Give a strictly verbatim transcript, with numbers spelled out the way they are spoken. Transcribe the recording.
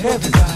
heaven.